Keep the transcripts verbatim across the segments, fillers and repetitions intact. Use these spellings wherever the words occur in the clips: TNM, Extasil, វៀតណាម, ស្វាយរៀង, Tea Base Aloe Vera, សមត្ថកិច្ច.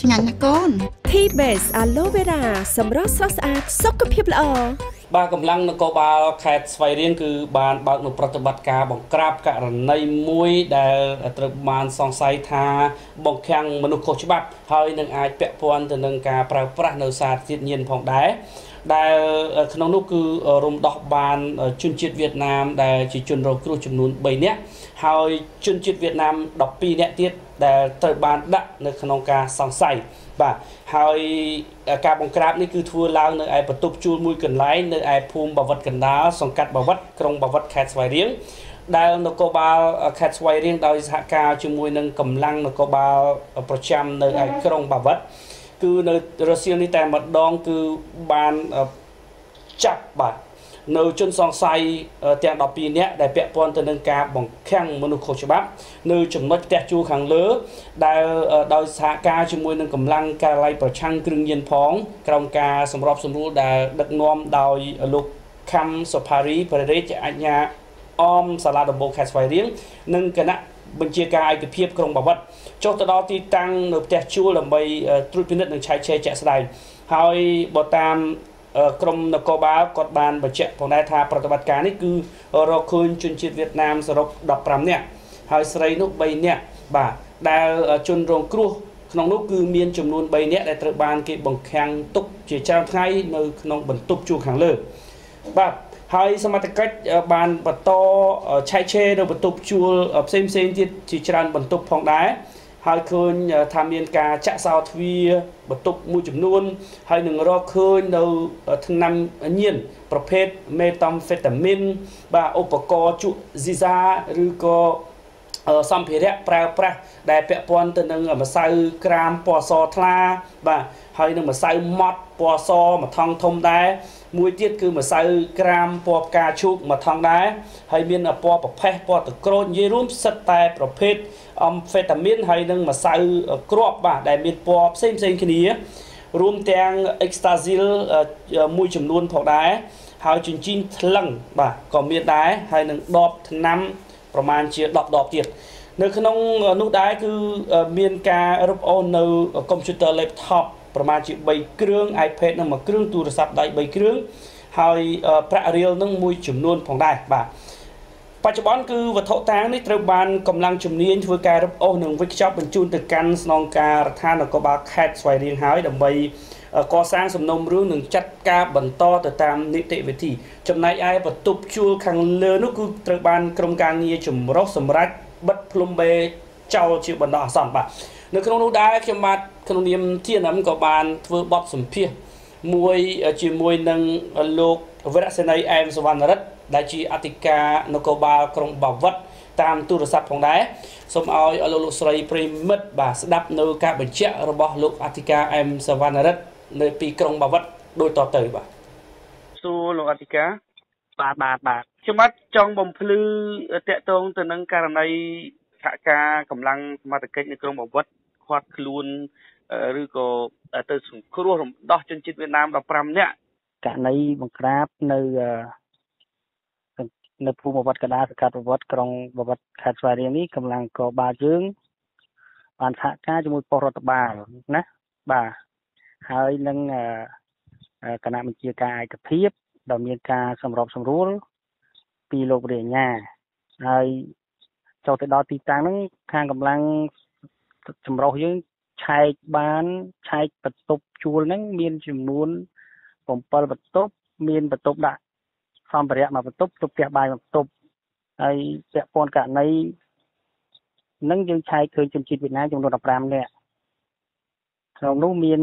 ឆ្ងាញ់ណាស់កូន Tea Base Aloe Vera សម្រស់ស្រស់ស្អាតសុខភាពល្អបាទកម្លាំងនគរបាលខេត្តស្វាយរៀងគឺបានបើកនូវប្រតិបត្តិការបង្ក្រាបករណីមួយដែលត្រូវបានសង្ស័យថាបង្ខាំងមនុស្សខុសច្បាប់ហើយនឹងអាចពាក់ព័ន្ធទៅនឹងការប្រើប្រាស់នៅសារធាតុញៀនផងដែរដែលក្នុងនោះគឺរំដោះបានជនជាតិវៀតណាមដែលជាជនរងគ្រោះចំនួនបីនាក់ហើយជនជាតិវៀតណាមដប់ពីរនាក់ទៀតដែលត្រូវបានដាក់នៅក្នុងការសង្ស័យបាទហើយការបង្ក្រាបនេះគឺធ្វើឡើងនៅឯបន្ទប់ជួលមួយកន្លែងនៅឯភូមិបាវិតកណ្ដាលសង្កាត់បាវិតក្រុងបាវិតខេត្តស្វាយរៀងដែលនគរបាលខេត្តស្វាយរៀងដោយសហការជាមួយនឹងកម្លាំងនគរបាលប្រចាំនៅឯក្រុងបាវិតគឺនៅរសៀលនេះតែម្ដងគឺបានចាប់បាទនៅជនសង្ស័យទាំងដប់ពីរនាក់ដែលពាក់ព័ន្ធទៅនឹងការបង្ខាំងមនុស្សខុសច្បាប់នៅចំណុចផ្ទះជួលខាងលើដែលដោយសហការជាមួយនឹងកម្លាំងការិយាល័យប្រឆាំងគ្រឿងញៀនផងក្រុមការសម្របសម្រួលដែលដឹកនាំដោយលោកខាំសុផារីប្រធានជាអញ្ញាអមសាលាដំបងខេត្តស្វាយរៀងនិងគណៈបញ្ជាការឯកភាពក្រុងបាវិតចុះទៅដល់ទីតាំងនៅផ្ទះជួលដើម្បីត្រួតពិនិត្យនិងឆែកឆេរជាក់ស្ដែងហើយបើតាមក្រមនគរបាលគាត់បានបញ្ជាក់ផងដែរថាប្រតិបត្តិការនេះគឺរកឃើញជនជាតិវៀតណាមសរុបដប់ប្រាំនាក់ហើយស្រីនោះបីនាក់បាទដែលជនរងគ្រោះក្នុងនោះគឺមានចំនួនបីនាក់ដែលត្រូវបានគេបង្ខាំងទុកជាច្រើនថ្ងៃនៅក្នុងបន្ទប់ជួលខាងលើបាទហើយសមត្ថកិច្ចបានបន្តឆែកឆេរនៅបន្ទប់ជួលផ្សេងផ្សេងទៀតជាច្រើនបន្ទប់ផងដែរហើយឃើញថាមានការចាក់សោទ្វារបន្ទប់មួយចំនួនហើយនឹងរកឃើញនៅថ្នាំញៀនប្រភេទមេតាមហ្វេតាមីនបាទឧបករណ៍ជក់ស៊ីសាឬក៏សម្ភារៈប្រើប្រាស់ដែលពាក់ព័ន្ធទៅនឹងម្សៅក្រាមពណ៌សថ្លាបាទហើយនឹងម្សៅម៉ត់ពណ៌សមួយថង់ធំដែរមួយទៀតគឺម្សៅក្រាមពណ៌ផ្កាឈូកមួយថង់ដែរហើយមានពណ៌ប្រផេះពណ៌តក្រូចនិយាយរួមសិតតែប្រភេទអមហ្វេតាមីនហើយនឹងម្សៅគ្រាប់បាទដែលមានពណ៌ផ្សេងផ្សេងគ្នារួមទាំង Extasil មួយចំនួនផងដែរហើយជញ្ជីងថ្លឹងបាទក៏មានដែរហើយនឹងដបថ្នាំប្រមាណជាដប់ដបទៀតនៅក្នុងនោះដែរគឺមានការរឹបអូសនៅ computer laptop ប្រមាណជាបីគ្រឿង iPad នឹងមួយគ្រឿងទូរស័ព្ទដៃបីគ្រឿងហើយប្រាក់រៀលនឹងមួយចំនួនផងដែរបាទបច្ចុប្បន្នគឺវត្ថុតាងនេះត្រូវបានកម្លាំងជំនាញធ្វើការរឹបអូសនិងវេចខ្ចប់បញ្ជូនទៅកាន់ស្នងការដ្ឋាននគរបាលខេត្តស្វាយរៀងហើយដើម្បីកសាងសំណុំរឿងនិងចាត់ការបន្តទៅតាមនីតិវិធីចំណែកឯបន្ទប់ជួលខាងលើនោះគឺត្រូវបានក្រុមការងារចម្រុះសម្រាប់បិទភ្លុំបេចោលជាបណ្ដោះអាសន្នបាទនៅក្នុងនោះដែរខ្ញុំបាទក្នុងនាមធានំក៏បានធ្វើបទសម្ភាសន៍មួយជាមួយនឹងលោកវរសេនីអែមសវណ្ណរិទ្ធដែលជាអធិការនគរបាលក្រុងបាវិតតាមទូរស័ព្ទផងដែរសូមឲ្យលោកលោកស្រីប្រិមិត្តបាទស្ដាប់នៅការបញ្ជាក់របស់លោកអធិការអែមសវណ្ណរិទ្ធនៅពីក្រុងបាវិតដូចតទៅបាទសួរលោកអធិការបាទបាទបាទខ្ញុំបាទចង់បំភ្លឺតកតងទៅនឹងករណីសហការកម្លាំងសមត្ថកិច្ចនៅក្រុងបាវិតខាត់ខ្លួនឬក៏ទៅសង្គ្រោះរំដោះជនជាតិវៀតណាមដប់ប្រាំនាក់ករណីបង្ក្រាបនៅនៅភូមិបាវិតកណ្ដាលសង្កាត់បាវិតក្រុងបាវិតខេត្តស្វាយរៀងនេះកម្លាំងនគរបាលយើងបានសហការជាមួយប៉ុស្តិ៍រដ្ឋបាលណាបាទហើយនឹងគណៈបញ្ជាការឯកភាពដែលមានការសម្របសម្រួលពីលោករាជអាជ្ញាហើយចុះទៅដល់ទីតាំងហ្នឹងខាងកម្លាំងចម្រុះយើងឆែកបានឆែកបន្ទប់ជួលហ្នឹងមានចំនួនbảyបន្ទប់មានបន្ទប់ដាក់សម្ភារៈមកបន្ទប់ទុកផ្ទះបាយមកបន្ទប់ហើយពាក់ព័ន្ធករណីនឹងយើងឆែកឃើញជនជាតិវៀតណាមចំនួនដប់ប្រាំនាក់ក្នុងនោះមាន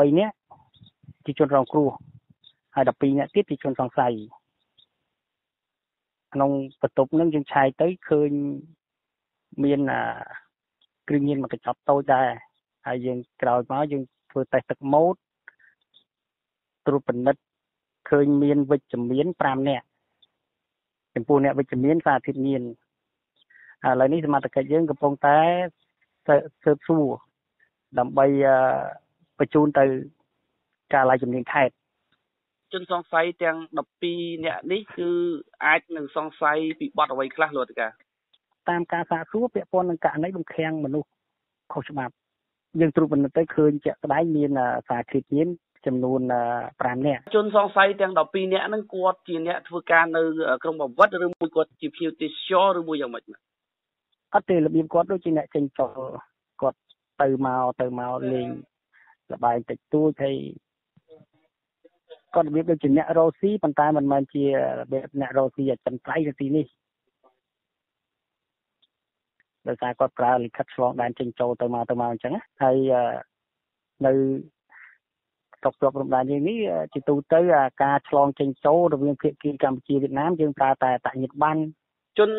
បីនាក់ជាជនរងគ្រោះហើយដប់ពីរនាក់ទៀតជាជនសង្ស័យក្នុងបន្ទប់នឹងយើងឆែកទៅឃើញមានគ្រឿងញៀនមួយកញ្ចប់តូចដែរហើយយើងក្រោយមកយើងធ្វើតេស្តទឹកម៉ូតត្រួតពិនិត្យឃើញមានវិជ្ជមានប្រាំនាក់ចំពោះអ្នកវិជ្ជមានសារធាតុញៀនឥឡូវនេះសមត្ថកិច្ចយើងកំពុងតែស៊ើបសួរដើម្បីបញ្ជូនទៅការិយាល័យជំនាញខេត្តជនសង្ស័យទាំងដប់ពីរនាក់នេះគឺអាចនឹងសង្ស័យពីបទអ្វីខ្លះលោកអធិការតាមការសាកសួរពាក់ព័ន្ធនឹងករណីបង្ខាំងមនុស្ស ខុសច្បាប់យើងត្រួតពិនិត្យទៅឃើញជាក់ស្ដែងមានសារធាតុគីមីចំនួនប្រាំនាក់ជនសង្ស័យទាំងដប់ពីរនាក់ហ្នឹងគាត់ជាអ្នកធ្វើការនៅក្រុមបវត្តឬមួយគាត់ជាភ្ញៀវទេសចរឬមួយយ៉ាងម៉េចអត់ទេរបៀបគាត់ដូចជាអ្នកចេញចូលគាត់ទៅមកទៅមកលេងលបាយតិចតួចហើយគាត់របៀបដូចជាអ្នករ៉ូស៊ីប៉ុន្តែមិនមែនជារបៀបអ្នករ៉ូស៊ីអចិន្ត្រៃយ៍នៅទីនេះដោយសារគាត់ប្រើលិខិតឆ្លងដែនចេញចូលទៅមកទៅមកអញ្ចឹងហើយនៅតកតបរំដែននេះជាទូទៅការឆ្លងចេញចូលរវាងភាគីកម្ពុជាវៀតណាមយើងប្រើតែតញ្ញត្តិប័ណ្ណជន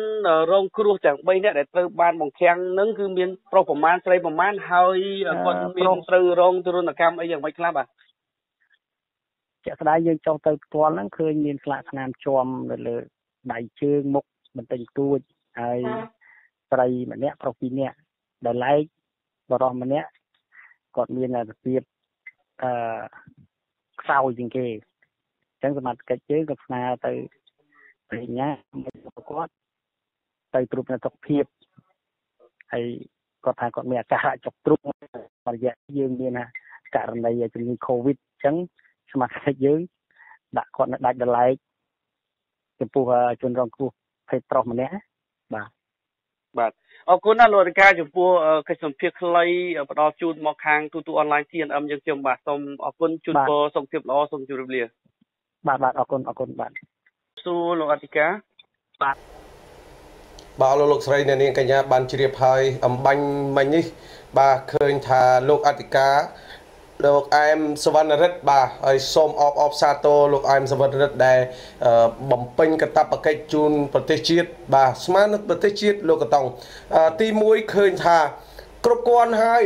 រងគ្រោះទាំងបីនាក់ដែលត្រូវបានបង្ខាំងនឹងគឺមានប្រុសប្រមាណស្រីប្រមាណហើយគាត់មានត្រូវរងទរណកម្មអីយ៉ាងម៉េចខ្លះបាទជាក់ស្ដែងយើងចុះទៅផ្ទាល់ហ្នឹងឃើញមានស្លាកស្នាមជាប់នៅលើដៃជើងមុខបន្តិចតួចហើយស្រីម្នាក់ប្រុសពីរនាក់ដែលឡែកបរិសម្នាក់គាត់មានអាជីវអឺខ្សោយជាងគេអញ្ចឹងសមាជិកជើងក៏ស្នើទៅប្រញ្ញារបស់គាត់ទៅទ្រុបនៅសុខភាពហើយគាត់ថាគាត់មានអាការៈចុកទ្រុបរយៈយើងមានករណីជំងឺ COVID អញ្ចឹងសមាជិកយើងដាក់គាត់នៅដាច់ដលែកចំពោះជនរងគ្រោះភេទប្រុសម្នាក់បាទបាទអរគុណណាស់លោកអធិការចំពោះកិច្ចសម្ភារខ្លីផ្ដល់ជូនមកខាងទូទូអនឡាញ ទី អេន អឹម យើងខ្ញុំបាទសូមអរគុណជូនពរសុខភាពល្អសូមជម្រាបលាបាទបាទអរគុណអរគុណបាទសួរលោកអធិការបាទបាទលោកលោកស្រីអ្នកនាងកញ្ញាបានជ្រាបហើយអំបញ្ញមិញនេះបាទឃើញថាលោកអធិការលោកអែមសវណ្ណរិទ្ធបាទហើយសូមអបអបសាទរលោកអែមសវណ្ណរិទ្ធដែលបំពេញកាតព្វកិច្ចជូនប្រទេសជាតិបាទស្មើនឹងប្រទេសជាតិលោកកតង់ទីមួយឃើញថាគ្រប់គ្រាន់ហើយ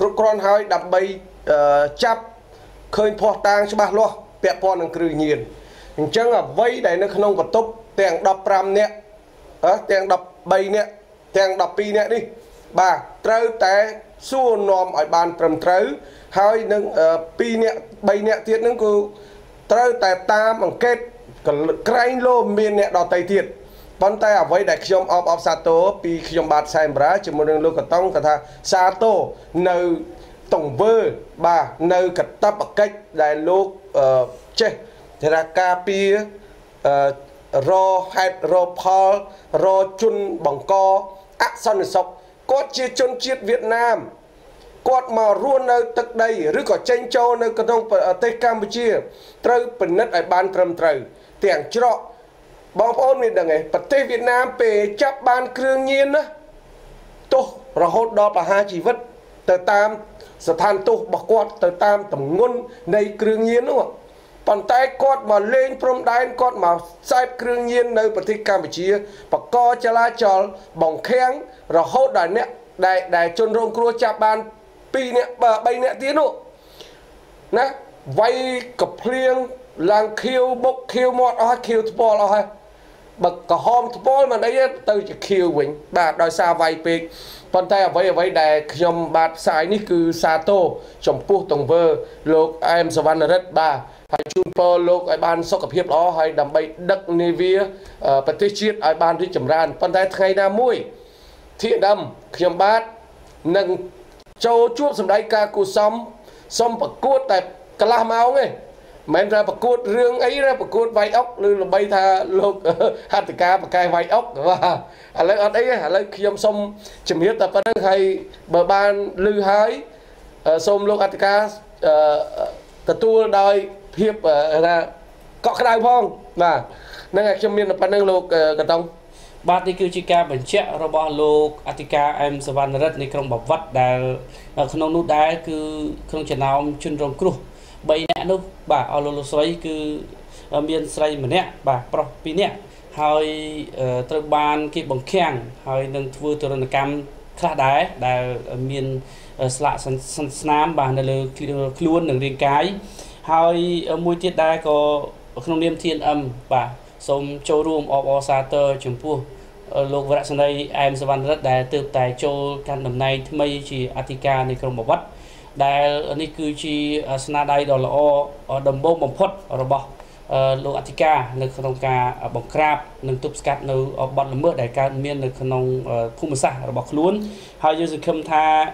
គ្រប់គ្រាន់ហើយដើម្បីចាប់ឃើញភ័ស្តុតាងច្បាស់លាស់ពាក់ព័ន្ធនឹងគ្រឿងញៀនអញ្ចឹងអ្វីដែលនៅក្នុងបន្ទប់ទាំងដប់ប្រាំនាក់ទាំងដប់បីនាក់ទាំងដប់ពីរនាក់នេះបាទត្រូវតែសួរនាំឲ្យបានត្រឹមត្រូវហើយនឹងពីរនាក់បីនាក់ទៀតនឹងគឺត្រូវតែតាមអង្កេតក្រែងលោមានអ្នកដតីទៀតប៉ុន្តែអ្វីដែលខ្ញុំអបអបសាទរពីខ្ញុំបាទសែមរាជាមួយនឹងលោកកតង់គាត់ថាសាទរនៅតង្វើបាទនៅកតបកិច្ចដែលលោកចេះធារាការពីរហេតុរផលរជន់បង្កអសន្តិសុខគាត់ជាជនជាតិវៀតណាមគាត់មករស់នៅទឹកដីឬក៏ចេញចូលនៅក្នុងប្រទេសកម្ពុជាត្រូវពិនិត្យឲ្យបានត្រឹមត្រូវទាំងច្រកបងប្អូនមានដឹងទេប្រទេសវៀតណាមពេលចាប់បានគ្រឿងញៀនណាទោសរហូតដល់ប្រហារជីវិតទៅតាមស្ថានទូតរបស់គាត់ទៅតាមទម្ងន់នៃគ្រឿងញៀននោះប៉ុន្តែគាត់មកលេងព្រំដែនគាត់មកផ្សាយគ្រឿងញៀននៅប្រទេសកម្ពុជាបកកចលាចលបង្ខាំងរហូតដល់អ្នកដែលដែលជនរងគ្រោះចាប់បានពីរនាក់បីនាក់ទៀតនោះណាវាយកភ្លៀងឡើងខៀវបុកខៀវមាត់អស់ខៀវថ្ពាល់អស់ហើយបើក្រហមថ្ពាល់មិនអីទេទៅជាខៀវវិញបាទដោយសារវាយពេកប៉ុន្តែអ្វីអ្វីដែលខ្ញុំបាទផ្សាយនេះគឺសាទរចំពោះទង្វើលោកអែមសវណ្ណរិទ្ធបាទហើយជូនពរលោកឲ្យបានសុខភាពល្អហើយដើម្បីដឹកនាវាប្រទេសជាតិឲ្យបានរីកចម្រើនប៉ុន្តែថ្ងៃណាមួយធាតុដើមខ្ញុំបាទនឹងចូលជួបសម្ដែងការគូសំសំប្រកួតតែកន្លះម៉ោងទេមិនថាប្រកួតរឿងអីទេប្រកួតវាយអុកឬល្បីថាលោកហត្ថការបកែវាយអុកបាទឥឡូវអត់អីទេឥឡូវខ្ញុំសូមជំរាបតែប៉ុណ្្នឹងហើយបើបានឮហើយសូមលោកហត្ថការទទួលដោយភាពថាកក់ក្ដៅផងបាទហ្នឹងហើយខ្ញុំមានប៉ុណ្្នឹងលោកកតង់បាទនេះគឺជាការបញ្ជាក់របស់លោកអធិការអែមសវណ្ណរិទ្ធនៃក្រុងបវត្តដែលក្នុងនោះដែរគឺក្នុងចំណោមជនរងគ្រោះបីនាក់នោះបាទអស់លោកលោកស្រីគឺមានស្រីម្នាក់បាទប្រុសពីរនាក់ហើយត្រូវបានគេបង្ខាំងហើយនឹងធ្វើទរណកម្មខ្លះដែរដែលមានស្លាកស្នាមបាទនៅលើខ្លួននិងរាងកាយហើយមួយទៀតដែរក៏ក្នុងនាម ទី អេន អឹម បាទសូមចូលរួមអបអរសាទរចំពោះលោកវរៈសេនីអែមសវណ្ណរិទ្ធដែលទើបតែចូលកាន់តំណែងថ្មីជាអធិការនៃក្រុមបវត្តដែលនេះគឺជាស្នាដៃដ៏ល្អដំបូងបំផុតរបស់ Lô Atica nơi khung ca bằng crab nơi tụp scat nơi bận mưa đại ca miền nơi khung khu mưa sả bọc luôn hay như sự khâm tha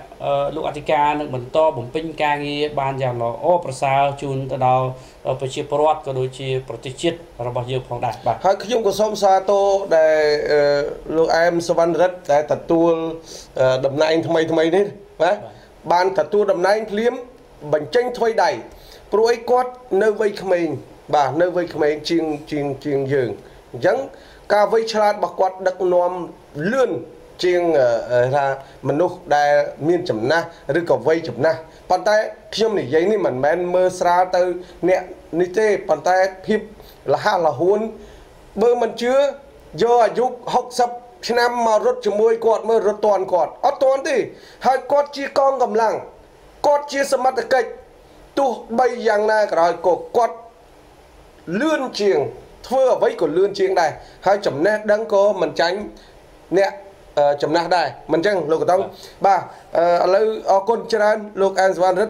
Lô Atica nơi bận to bận pin ca nghe ban giờ là ô bờ sao chun từ đầu bờ chiệp bọt có đôi chiệp bờ chiết rồi bọc nhiều phong đại bạc hay khi chúng có xóm xa tô để lô em so văn rất để tập tu đầm nai thay thay đấy ban tập tu đầm nai liếm bánh chanh thôi đầy rồi quát nơi vây mình bà nơi với mấy chuyên chuyên chuyên dường dẫn ca với cha bạc quạt đặc nom lươn chuyên ra mình lúc đại miền chấm na rồi còn vây chấm na bàn tay khi ông này giấy này mình men mơ xa từ nè nít tê bàn tay phim là ha là hôn bơ mình chứa do dục học sập năm mà rút chấm môi quạt mơ rút toàn quạt ở toàn thì hai quạt chia con gầm lăng quạt chia sầm mặt kịch tu bay giang na rồi cổ quạt lươn chiềng thưa với của lươn chiêng này hai chấm nét đang có mình tránh nè chấm nét này mình tránh lục tông bà lấy con chân lục an rất